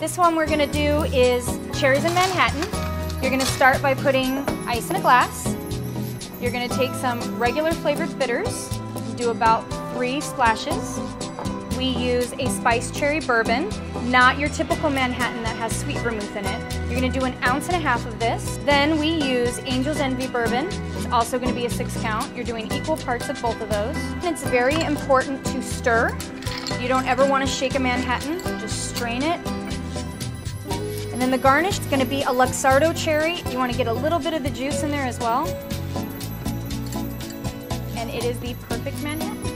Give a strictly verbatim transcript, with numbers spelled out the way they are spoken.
This one we're gonna do is cherries in Manhattan. You're gonna start by putting ice in a glass. You're gonna take some regular flavored bitters, do about three splashes. We use a spiced cherry bourbon, not your typical Manhattan that has sweet vermouth in it. You're gonna do an ounce and a half of this. Then we use Angel's Envy bourbon. It's also gonna be a six count. You're doing equal parts of both of those. And it's very important to stir. You don't ever wanna shake a Manhattan, just strain it. And then the garnish is gonna be a Luxardo cherry. You wanna get a little bit of the juice in there as well. And it is the perfect Manhattan.